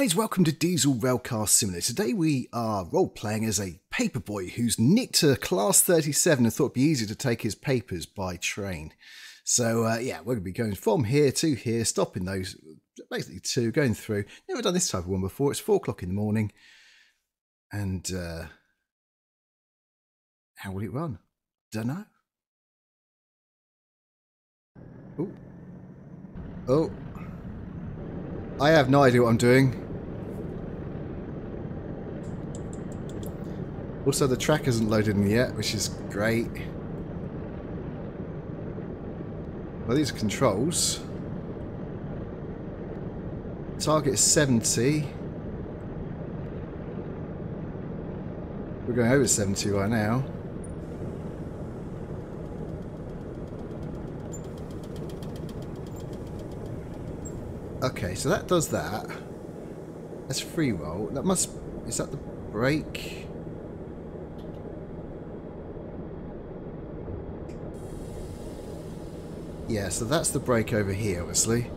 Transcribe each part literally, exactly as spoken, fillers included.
guys, welcome to Diesel Railcar Simulator. Today we are role-playing as a paperboy who's nicked a class thirty-seven and thought it'd be easier to take his papers by train. So uh, yeah, we're going to be going from here to here, stopping those, basically two, going through. Never done this type of one before. It's four o'clock in the morning. And uh, how will it run? Don't know. Ooh. Oh. I have no idea what I'm doing. Also, the track isn't loaded in yet, which is great. Well, these are controls. Target is seventy. We're going over seventy right now. Okay, so that does that. That's free roll. That must... Is that the brake? Yeah, so that's the brake over here, obviously.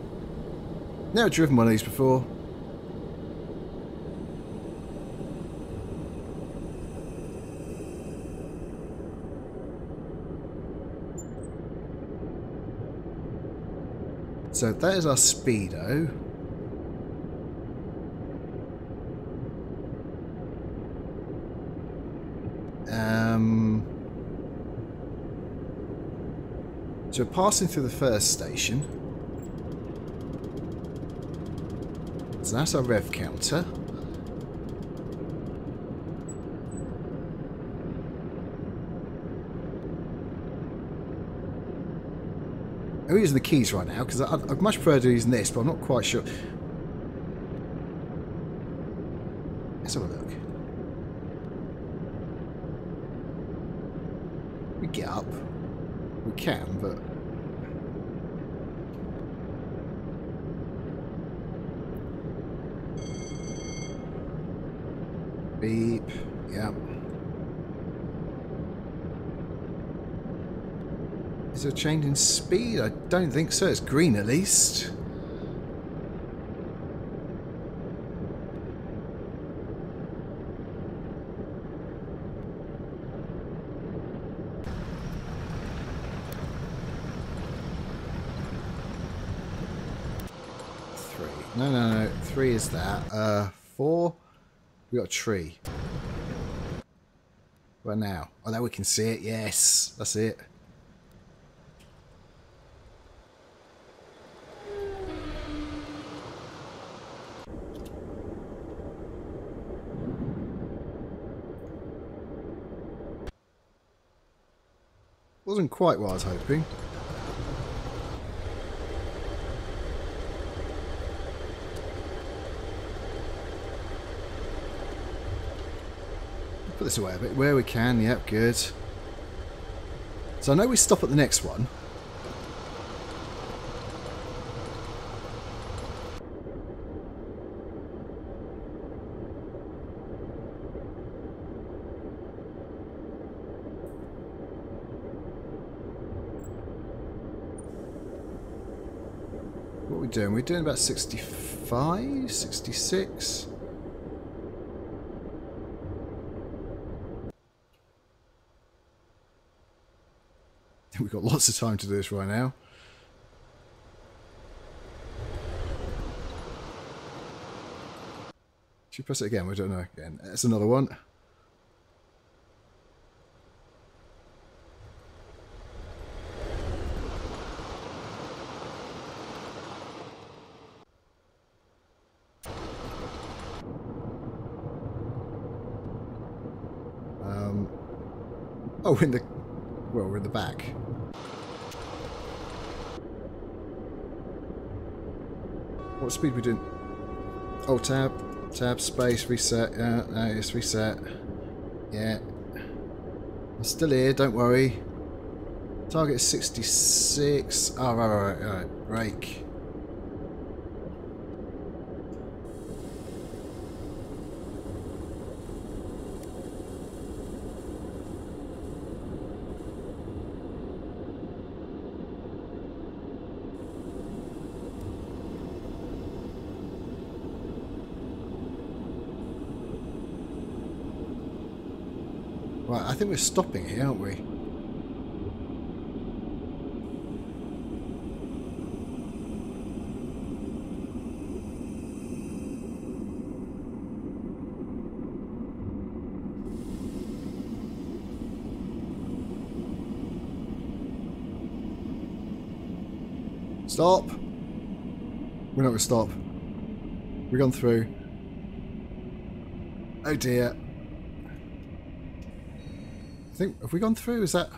Never driven one of these before. So that is our speedo. Um, so we're passing through the first station. So that's our rev counter. I'm using the keys right now because I'd much prefer using this, but I'm not quite sure. Let's have a look. We get up. We can, but beep. Yeah. Is there a change in speed? I don't think so. It's green at least. Three. No, no, no. Three is that. Uh, four. We got a tree. Right now. Oh, now we can see it. Yes. That's it. Wasn't quite what I was hoping. Put this away a bit where we can. Yep, good. So I know we stop at the next one. Doing? We're doing about sixty-five, sixty-six. We've got lots of time to do this right now. Should we press it again? We don't know again. That's another one. Oh, we're in the... well, we're in the back. What speed are we doing? Oh, tab. Tab, space, reset. Yeah, no, it's reset. Yeah. I'm still here, don't worry. Target is sixty-six. Oh, right, right, right, right. Brake. Right, I think we're stopping here, aren't we? Stop! We're not gonna stop. We've gone through. Oh dear. I think, have we gone through? Is that...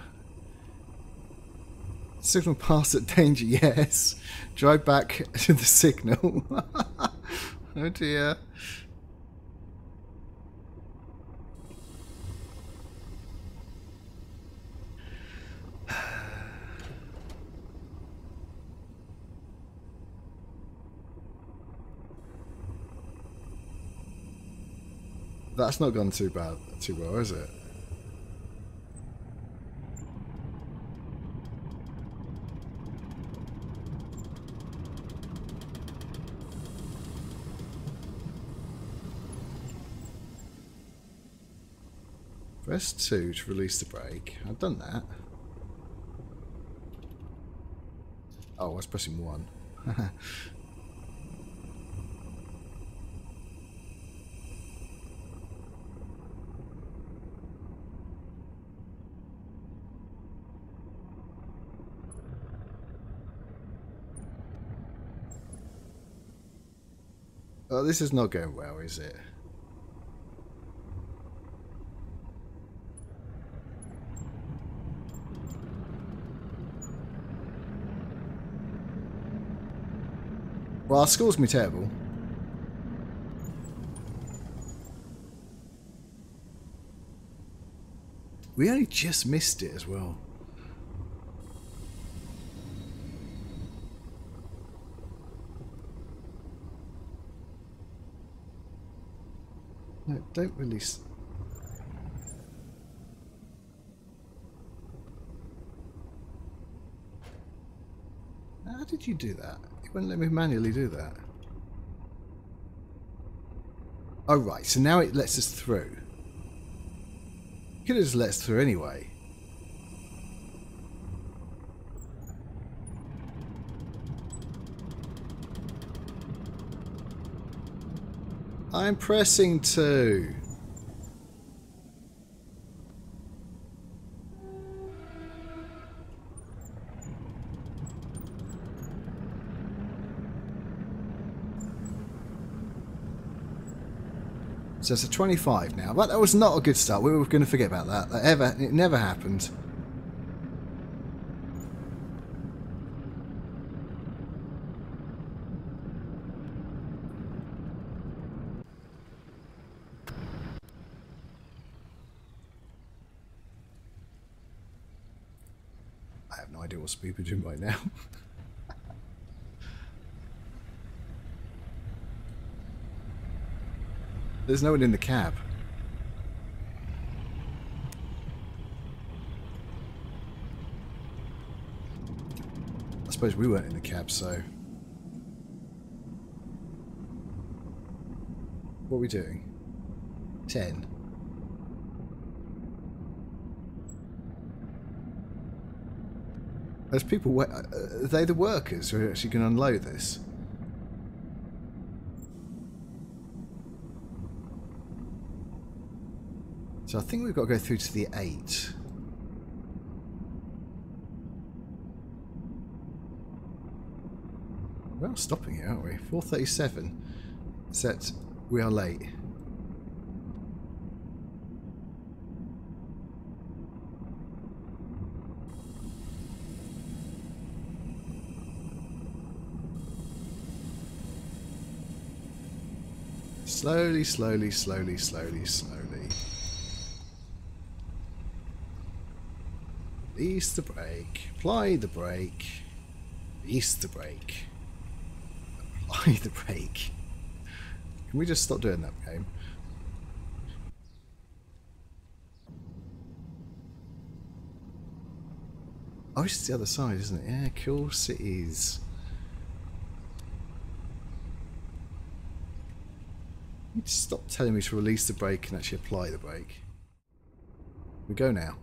Signal pass at danger, yes. Drive back to the signal. Oh dear. That's not gone too bad, too well, is it? Press two to release the brake. I've done that. Oh, I was pressing one. Oh, this is not going well, is it? Well, our score's me terrible. We only just missed it as well. No, don't release. How did you do that? It wouldn't let me manually do that. Oh right, so now it lets us through. It could have just let us through anyway. I'm pressing two. So it's a twenty-five now. But that was not a good start. We were going to forget about that. That ever it never happened. We've been doing right now. There's no one in the cab. I suppose we weren't in the cab, so... What are we doing? ten. Those people, are they the workers who are actually going to unload this? So I think we've got to go through to the eight. We're all stopping here, aren't we? four thirty-seven. Except we are late. Slowly, slowly, slowly, slowly, slowly. Release the brake. Apply the brake. Release the brake. Apply the brake. Can we just stop doing that game? Oh, it's the other side, isn't it? Yeah, cool cities. Stop telling me to release the brake and actually apply the brake. we go now.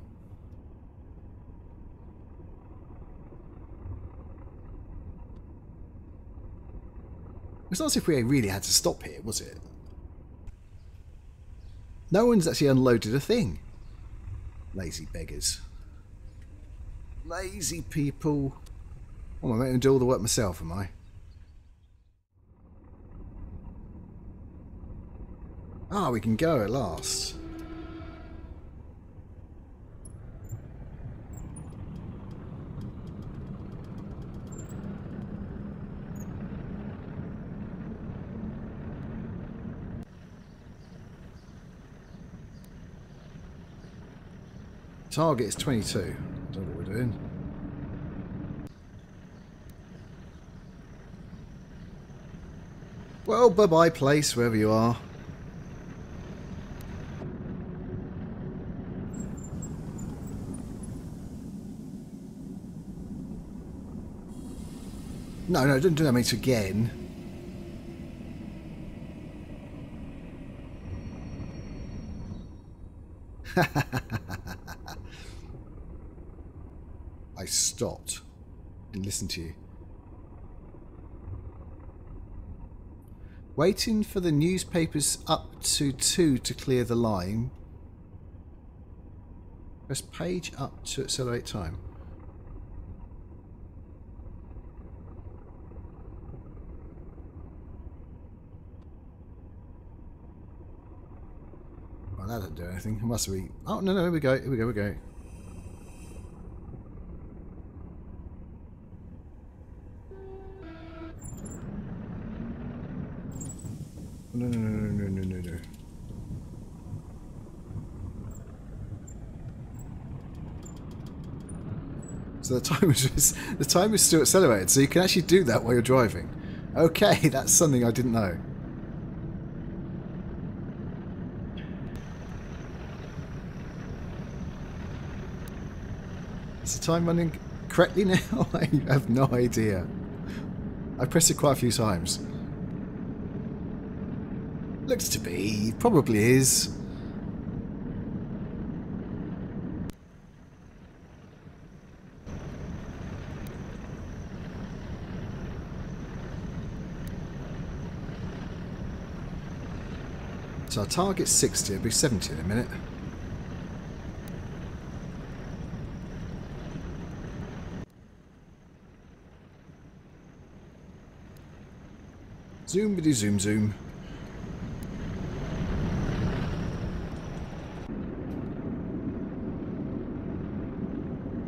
It's not as if we really had to stop here, was it? No one's actually unloaded a thing. Lazy beggars. Lazy people. Oh, I'm going to do all the work myself, am I? Ah, we can go at last. Target is twenty-two. I don't know what we're doing. Well, bye-bye place, wherever you are. No, no, don't do that mate again. I stopped and listened to you. Waiting for the newspapers up to two to clear the line. Press page up to accelerate time. Well, that didn't do anything. It must be. Oh, no, no, here we go. Here we go. Here we go. No, no, no, no, no, no, no, no. So the time is just, the time is still accelerated, so you can actually do that while you're driving. Okay, that's something I didn't know. Is the time running correctly now? I have no idea. I pressed it quite a few times. Looks to be, probably is. So our target's sixty, it'll be seventy in a minute. Zoom, biddy, zoom, zoom.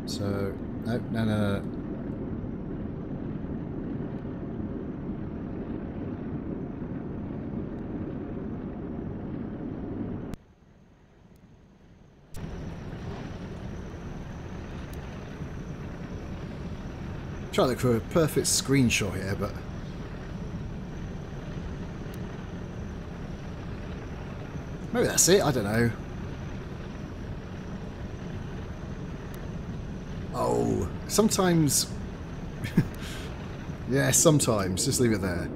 So, no, no, no, no. Trying to look for a perfect screenshot here, but. Maybe that's it, I don't know. Oh, sometimes. Yeah, sometimes. Just leave it there.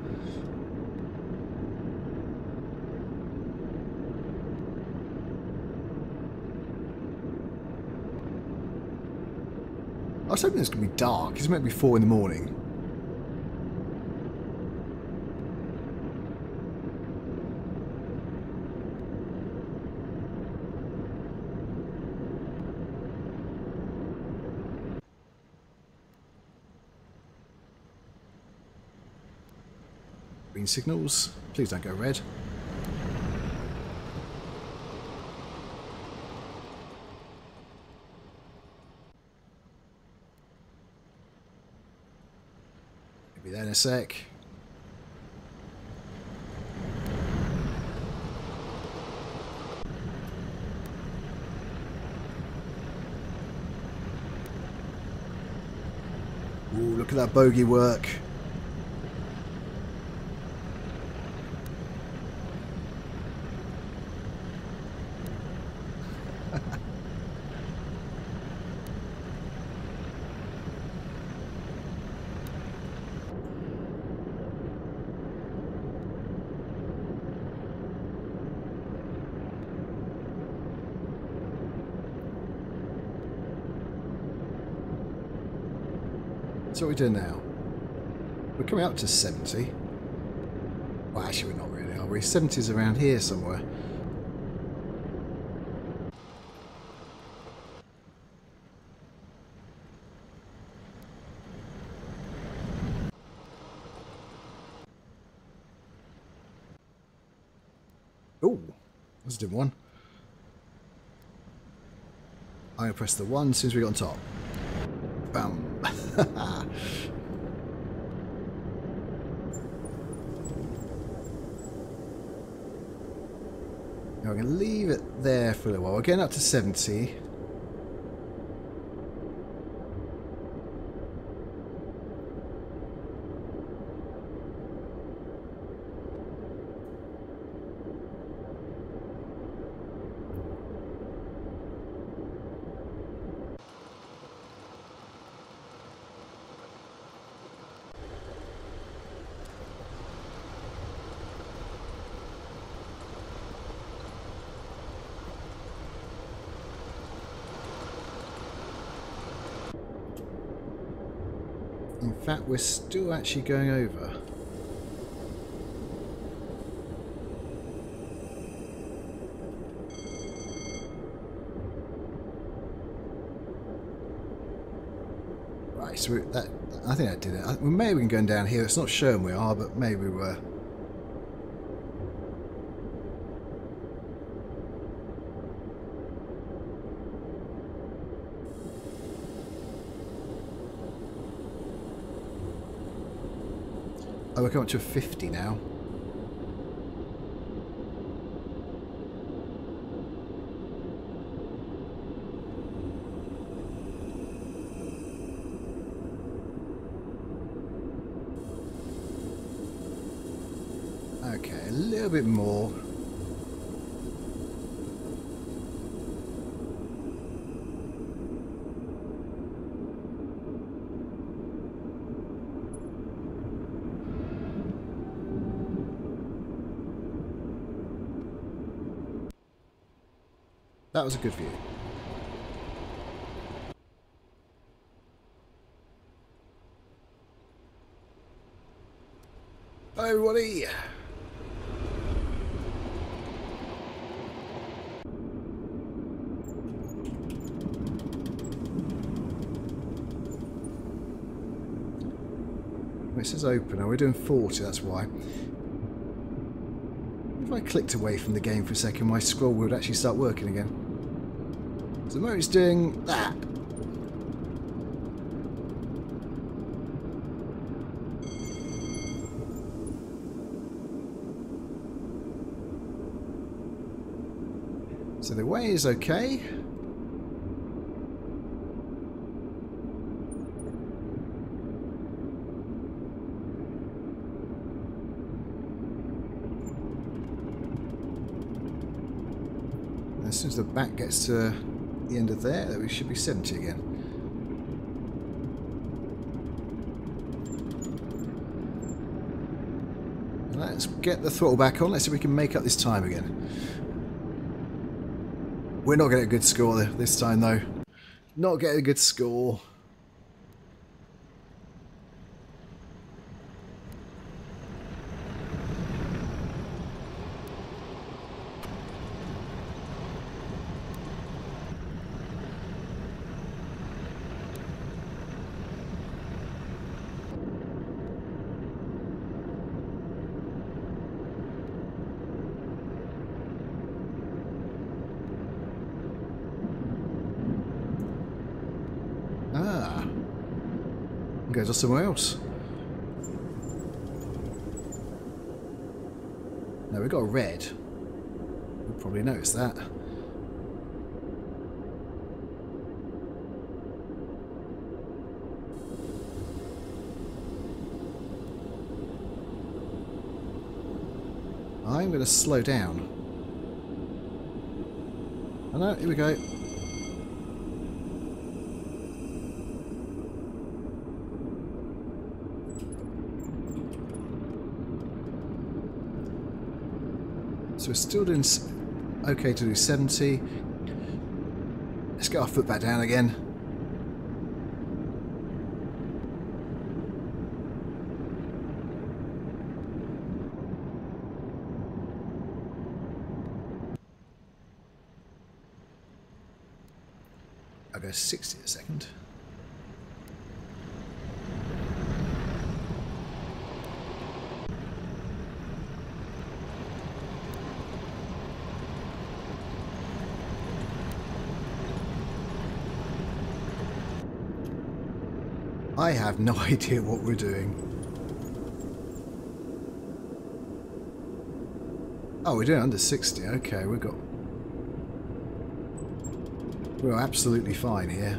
I was hoping this could be dark. It's meant to be four in the morning. Green signals, please don't go red. We'll be there in a sec. Ooh, look at that bogey work. So what are we doing now? We're coming up to seventy. Well, actually, we're not really, are we? seventy's around here somewhere. Oh, that's a different one. I'm going to press the one as soon as we get on top. Bam. Now I'm going to leave it there for a little while. We're getting up to seventy. In fact, we're still actually going over. Right, so we, that, I think I did it. I, well, maybe we can go down here. It's not showing we are, but maybe we were. Oh, we're coming up to fifty now. Okay, a little bit more. That was a good view. Hi everybody! This is open. Now we're doing forty, that's why. If I clicked away from the game for a second, my scroll wheel would actually start working again. So the moment it's doing that. So the way is okay. As soon as the back gets to the end of there, that we should be seventy again. Let's get the throttle back on. Let's see if we can make up this time again. We're not getting a good score this time though. Not getting a good score. Goes off somewhere else. Now we've got a red. You'll probably notice that. I'm going to slow down. Oh no, here we go. We're still doing okay to do seventy. Let's get our foot back down again. I'll go sixty a second. I have no idea what we're doing. Oh, we're doing under sixty. Okay, we've got... We're absolutely fine here.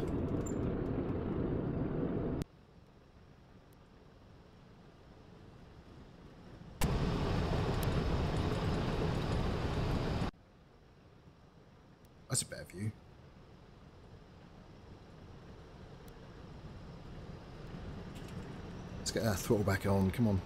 That's a better view. Let's get our throttle back on, come on.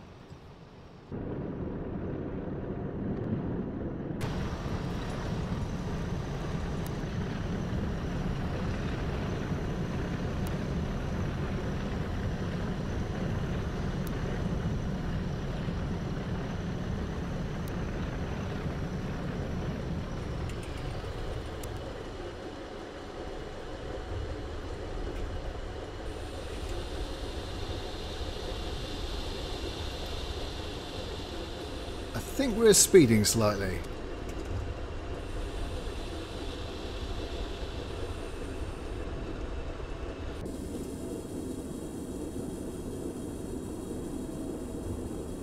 I think we're speeding slightly.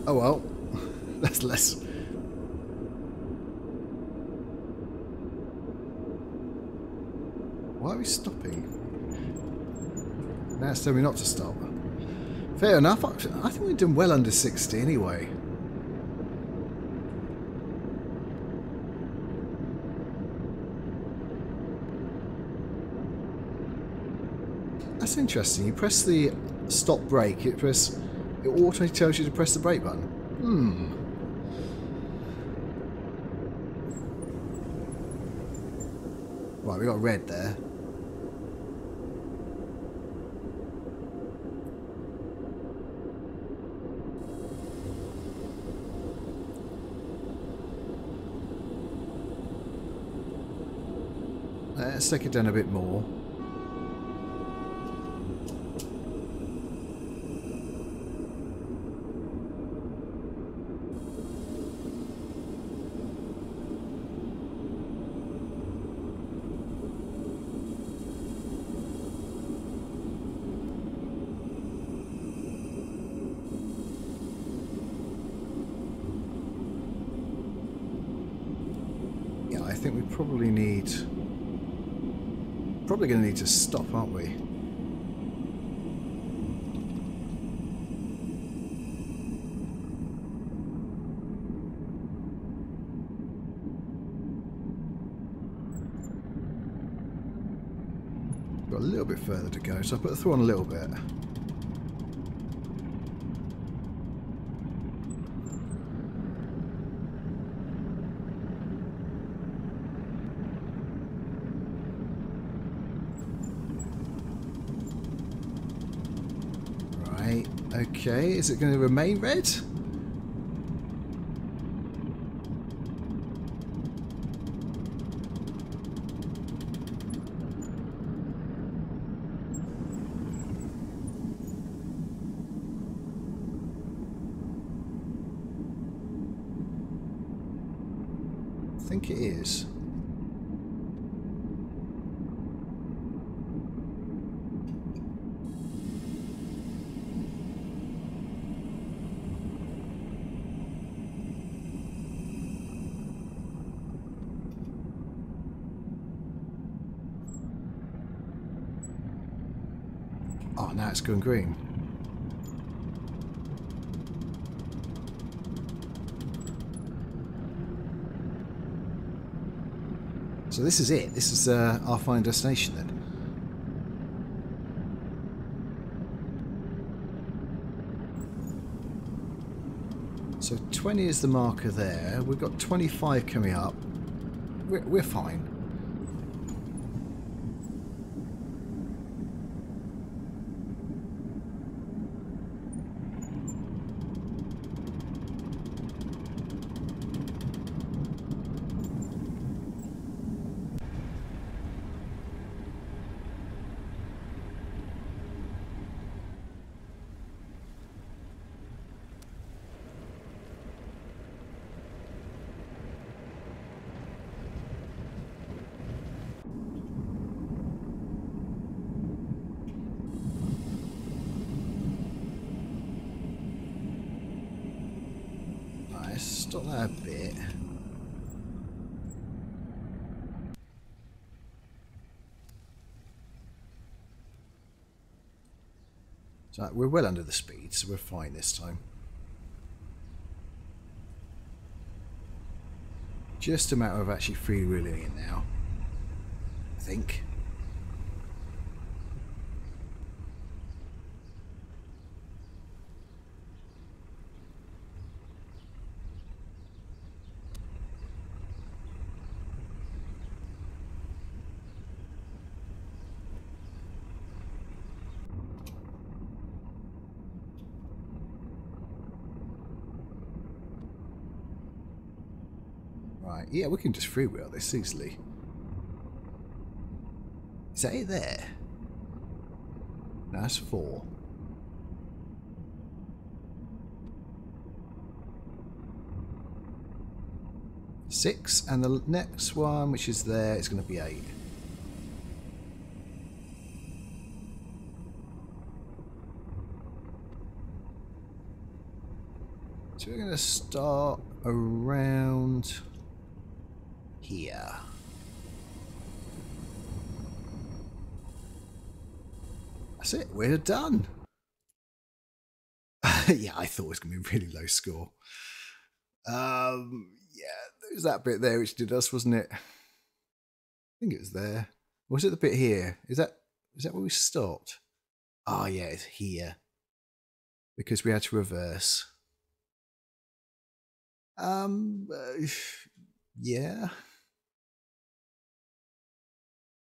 Oh well, that's less. Why are we stopping? Now it's telling me not to stop. Fair enough, I think we've done well under sixty anyway. That's interesting. You press the stop brake, it press it auto tells you to press the brake button. Hmm. Right, we got red there. Let's take it down a bit more. I think we probably need, probably going to need to stop, aren't we? Got a little bit further to go, so I put the throttle on a little bit. Okay, is it going to remain red? I think it is. Oh, now it's going green. So this is it. This is uh, our final destination then. So twenty is the marker there. We've got twenty-five coming up. We're, we're fine. Stop that a bit. So we're well under the speed, so we're fine this time. Just a matter of actually freewheeling it now, I think. Yeah, we can just freewheel this easily. Is that it there? No, that's four. Six, and the next one, which is there, is going to be eight. So we're going to start around... here. That's it, we're done. Yeah, I thought it was gonna be a really low score. Um yeah, there's that bit there which did us, wasn't it? I think it was there. Or was it the bit here? Is that is that where we stopped? Oh yeah, it's here. Because we had to reverse. Um uh, yeah.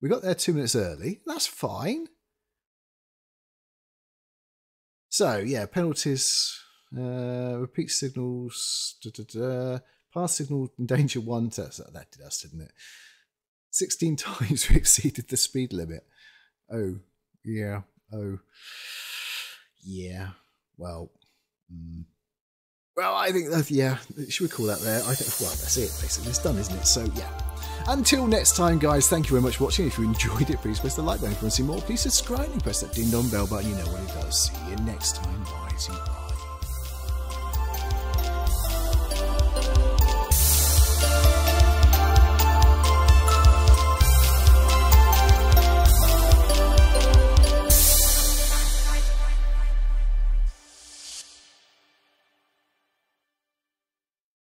We got there two minutes early. That's fine. So, yeah, penalties, uh, repeat signals, da, da, da. Pass signal in danger one. That's, that did us, didn't it? sixteen times we exceeded the speed limit. Oh, yeah. Oh, yeah. Well, mm. well, I think that, yeah, should we call that there? I think, well, that's it, basically. It's done, isn't it? So, yeah. Until next time, guys, thank you very much for watching. If you enjoyed it, please press the like button. If you want to see more, please subscribe and press that ding-dong bell button. You know what it does. See you next time, guys. Bye.